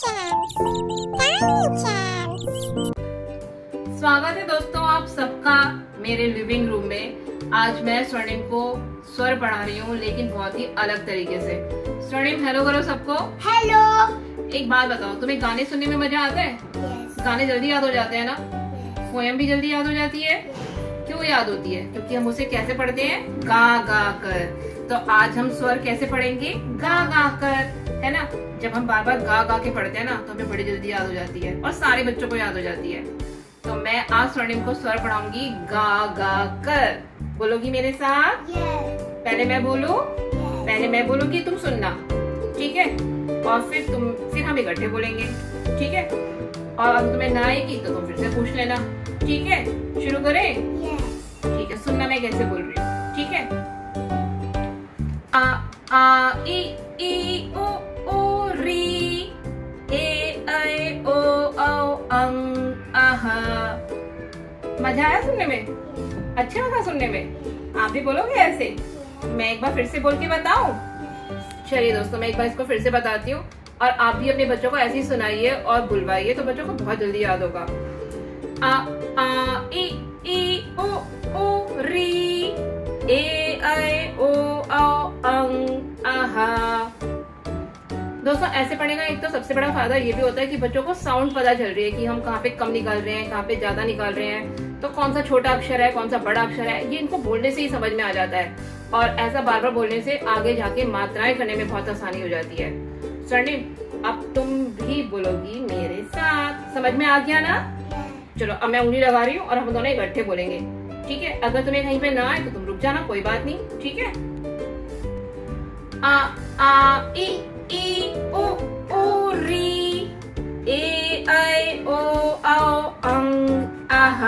स्वागत है दोस्तों आप सबका मेरे लिविंग रूम में। आज मैं स्वर्णिम को स्वर पढ़ा रही हूँ, लेकिन बहुत ही अलग तरीके से। स्वर्णिम हेलो करो सबको। हेलो। एक बात बताओ, तुम्हें गाने सुनने में मजा आता है? Yes. गाने जल्दी याद हो जाते हैं ना? Yes. पोएम भी जल्दी याद हो जाती है। Yes. क्यों याद होती है? क्योंकि हम उसे कैसे पढ़ते हैं? गा गा कर। तो आज हम स्वर कैसे पढ़ेंगे? गा गा कर, है ना। जब हम बार बार गा गा के पढ़ते हैं ना, तो हमें बड़ी जल्दी याद हो जाती है और सारे बच्चों को याद हो जाती है। तो मैं आज स्वर्णिम को स्वर पढ़ाऊंगी गा गा कर। बोलोगी मेरे साथ? Yes. पहले मैं बोलूं? Yes. पहले मैं बोलूंगी, तुम सुनना, ठीक है? और फिर हम इकट्ठे बोलेंगे, ठीक है? और अब तुम्हें ना आएगी तो तुम फिर से पूछ लेना, ठीक है? शुरू करें? Yes. ठीक है, सुनना मैं कैसे बोल रही हूँ, ठीक है? आ आ ई ई ओ री ए ऐ ओ औ अं अः। मजा आया सुनने में? अच्छा लगा सुनने में? आप भी बोलोगे ऐसे? मैं एक बार फिर से बोल के बताऊं? चलिए दोस्तों, मैं एक बार इसको फिर से बताती हूँ और आप भी अपने बच्चों को ऐसे ही सुनाइए और बुलवाइए, तो बच्चों को बहुत जल्दी याद होगा। आ ई ओ री ए ऐ ओ औ अं अः। दोस्तों ऐसे पढ़ेगा। एक तो सबसे बड़ा फायदा ये भी होता है कि बच्चों को साउंड पता चल रही है कि हम कहाँ पे कम निकाल रहे हैं, कहाँ पे ज्यादा निकाल रहे हैं, तो कौन सा छोटा अक्षर है, कौन सा बड़ा अक्षर है, ये इनको बोलने से ही समझ में आ जाता है। और ऐसा बार बार बोलने से आगे जाके मात्राएं करने में बहुत आसानी हो जाती है। स्वर्णिम, अब तुम भी बोलोगी मेरे साथ। समझ में आ गया ना? चलो, अब मैं उंगली लगा रही हूँ और हम दोनों इकट्ठे बोलेंगे, ठीक है? अगर तुम्हें कहीं पे ना आए तो तुम रुक जाना, कोई बात नहीं, ठीक है? ई ओ री ए ऐ ओ औ अंग आह।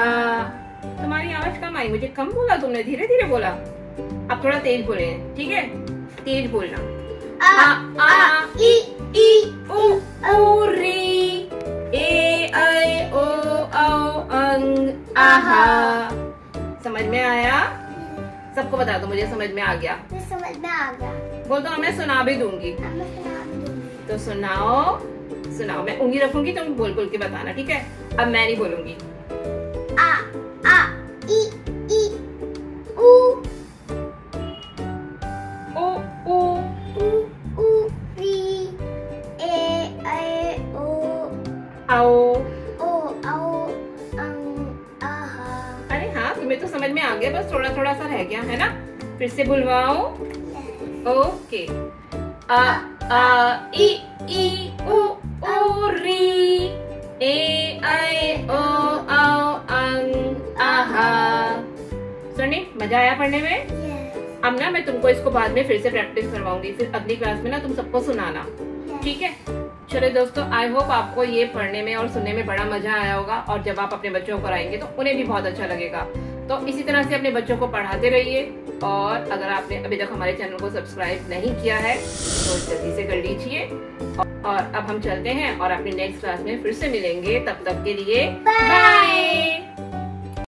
तुम्हारी आवाज कम आई, मुझे कम बोला तुमने, धीरे धीरे बोला। अब थोड़ा तेज बोले, ठीक है? तेज बोलना। आ ई ओ री ए ऐ ओ औ अंग आह। समझ में आया? सबको बता दो, मुझे समझ में आ गया। समझ में आ गया बोल दो, मैं सुना भी दूंगी। तो सुनाओ, मैं उंगली रखूंगी, तुम बोल के बताना, ठीक है? अब मैं नहीं बोलूंगी। आ ई ओ ओ उ री ए ऐ ओ आओ ओ औ अंग आह। अरे हाँ, तुम्हें तो समझ में आ गया, बस थोड़ा थोड़ा सा रह गया है ना। फिर से बुलवाओ। ओके। आ ई ओ री ए ऐ ओ औ अंग आह। सुनिए, मजा आया पढ़ने में? Yes. अब ना मैं तुमको इसको बाद में फिर से प्रैक्टिस करवाऊंगी, फिर अगली क्लास में ना तुम सबको सुनाना, ठीक है? चलो दोस्तों, आई होप आपको ये पढ़ने में और सुनने में बड़ा मजा आया होगा, और जब आप अपने बच्चों को कराएंगे तो उन्हें भी बहुत अच्छा लगेगा। तो इसी तरह से अपने बच्चों को पढ़ाते रहिए। और अगर आपने अभी तक हमारे चैनल को सब्सक्राइब नहीं किया है तो जल्दी से कर लीजिए। और अब हम चलते हैं और अपनी नेक्स्ट क्लास में फिर से मिलेंगे। तब तक के लिए बाय।